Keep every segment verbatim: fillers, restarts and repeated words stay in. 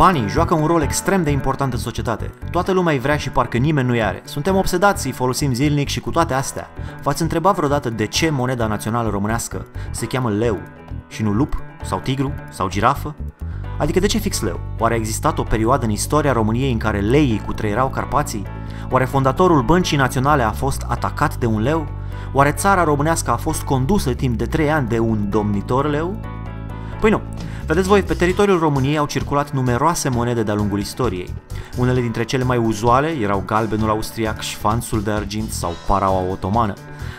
Banii joacă un rol extrem de important în societate. Toată lumea îi vrea și parcă nimeni nu-i are. Suntem obsedați, îi folosim zilnic și cu toate astea. V-ați întrebat vreodată de ce moneda națională românească se cheamă leu și nu lup sau tigru sau girafă? Adică de ce fix leu? Oare a existat o perioadă în istoria României în care leii cutreierau Carpații? Oare fondatorul Băncii Naționale a fost atacat de un leu? Oare țara românească a fost condusă timp de trei ani de un domnitor leu? Păi nu. Vedeți voi, pe teritoriul României au circulat numeroase monede de-a lungul istoriei. Unele dintre cele mai uzuale erau galbenul austriac, șfanțul de argint sau paraua otomană.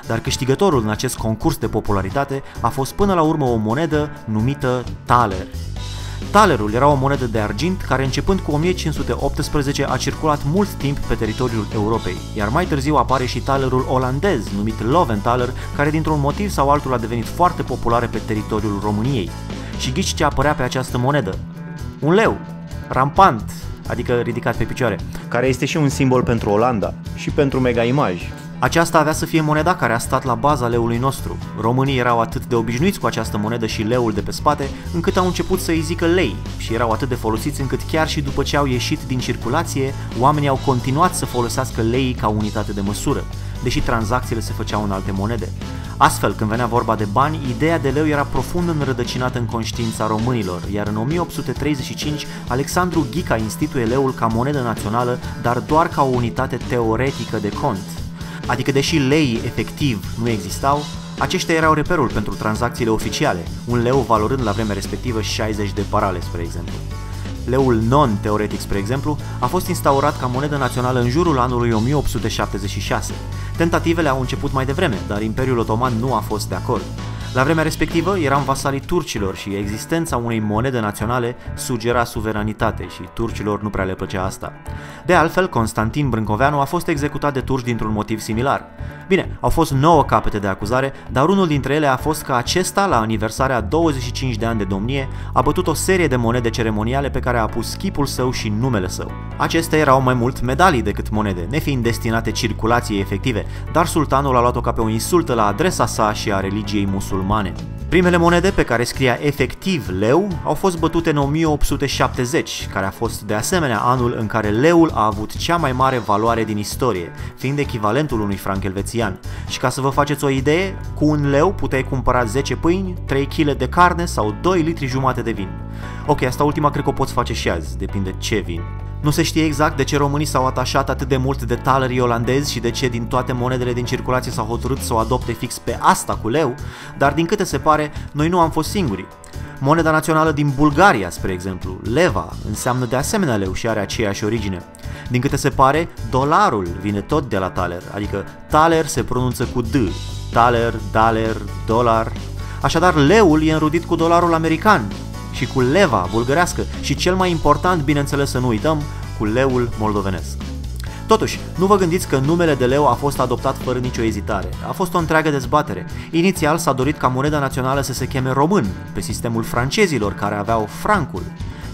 Dar câștigătorul în acest concurs de popularitate a fost până la urmă o monedă numită taler. Talerul era o monedă de argint care, începând cu o mie cinci sute optsprezece, a circulat mult timp pe teritoriul Europei, iar mai târziu apare și talerul olandez, numit Loventaler, care dintr-un motiv sau altul a devenit foarte popular pe teritoriul României. Și ghici ce apărea pe această monedă? Un leu, rampant, adică ridicat pe picioare, care este și un simbol pentru Olanda și pentru Mega Image. Aceasta avea să fie moneda care a stat la baza leului nostru. Românii erau atât de obișnuiți cu această monedă și leul de pe spate, încât au început să îi zică lei și erau atât de folosiți încât chiar și după ce au ieșit din circulație, oamenii au continuat să folosească leii ca unitate de măsură, deși tranzacțiile se făceau în alte monede. Astfel, când venea vorba de bani, ideea de leu era profund înrădăcinată în conștiința românilor, iar în o mie opt sute treizeci și cinci, Alexandru Ghica instituie leul ca monedă națională, dar doar ca o unitate teoretică de cont. Adică, deși leii efectiv nu existau, aceștia erau reperul pentru tranzacțiile oficiale, un leu valorând la vremea respectivă șaizeci de parale, spre exemplu. Leul non-teoretic, spre exemplu, a fost instaurat ca monedă națională în jurul anului o mie opt sute șaptezeci și șase. Tentativele au început mai devreme, dar Imperiul Otoman nu a fost de acord. La vremea respectivă eram vasalii turcilor și existența unei monede naționale sugera suveranitate și turcilor nu prea le plăcea asta. De altfel, Constantin Brâncoveanu a fost executat de turci dintr-un motiv similar. Bine, au fost nouă capete de acuzare, dar unul dintre ele a fost că acesta, la aniversarea douăzeci și cinci de ani de domnie, a bătut o serie de monede ceremoniale pe care a pus chipul său și numele său. Acestea erau mai mult medalii decât monede, nefiind destinate circulației efective, dar sultanul a luat-o ca pe o insultă la adresa sa și a religiei musulmane. Primele monede pe care scria efectiv leu au fost bătute în o mie opt sute șaptezeci, care a fost de asemenea anul în care leul a avut cea mai mare valoare din istorie, fiind echivalentul unui franc elvețian. Și ca să vă faceți o idee, cu un leu puteai cumpăra zece pâini, trei kg de carne sau doi litri jumate de vin. Ok, asta ultima cred că o poți face și azi, depinde ce vin. Nu se știe exact de ce românii s-au atașat atât de mult de talerii olandezi și de ce din toate monedele din circulație s-au hotărât să o adopte fix pe asta cu leu, dar din câte se pare, noi nu am fost singuri. Moneda națională din Bulgaria, spre exemplu, leva, înseamnă de asemenea leu și are aceeași origine. Din câte se pare, dolarul vine tot de la taler, adică taler se pronunță cu D, taler, daler, dolar. Așadar, leul e înrudit cu dolarul american și cu leva bulgărească și, cel mai important, bineînțeles să nu uităm, cu leul moldovenesc. Totuși, nu vă gândiți că numele de leu a fost adoptat fără nicio ezitare. A fost o întreagă dezbatere. Inițial s-a dorit ca moneda națională să se cheme român, pe sistemul francezilor care aveau francul.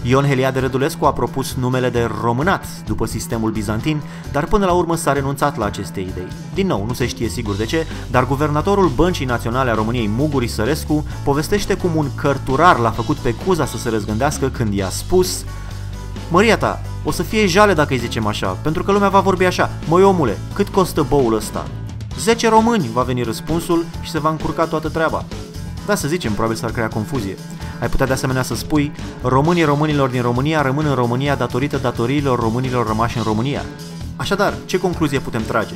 Ion Heliade Rădulescu a propus numele de românat după sistemul bizantin, dar până la urmă s-a renunțat la aceste idei. Din nou, nu se știe sigur de ce, dar guvernatorul Băncii Naționale a României, Mugur Isărescu, povestește cum un cărturar l-a făcut pe Cuza să se răzgândească când i-a spus: "Măria ta, o să fie jale dacă îi zicem așa, pentru că lumea va vorbi așa: măi omule, cât costă boul ăsta?" zece români va veni răspunsul și se va încurca toată treaba. Da, să zicem, probabil s-ar crea confuzie. Ai putea de asemenea să spui: românii românilor din România rămân în România datorită datoriilor românilor rămași în România. Așadar, ce concluzie putem trage?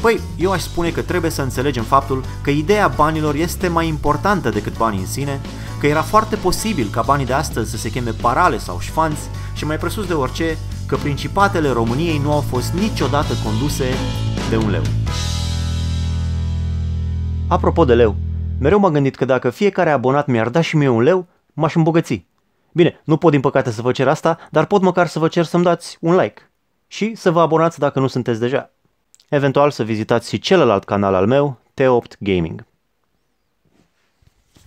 Păi, eu aș spune că trebuie să înțelegem faptul că ideea banilor este mai importantă decât banii în sine, că era foarte posibil ca banii de astăzi să se cheme parale sau șfanți și, mai presus de orice, că principatele României nu au fost niciodată conduse de un leu. Apropo de leu, mereu m-am gândit că dacă fiecare abonat mi-ar da și mie un leu, m-aș îmbogăți. Bine, nu pot din păcate să vă cer asta, dar pot măcar să vă cer să-mi dați un like și să vă abonați dacă nu sunteți deja. Eventual să vizitați și celălalt canal al meu, T opt GAMING.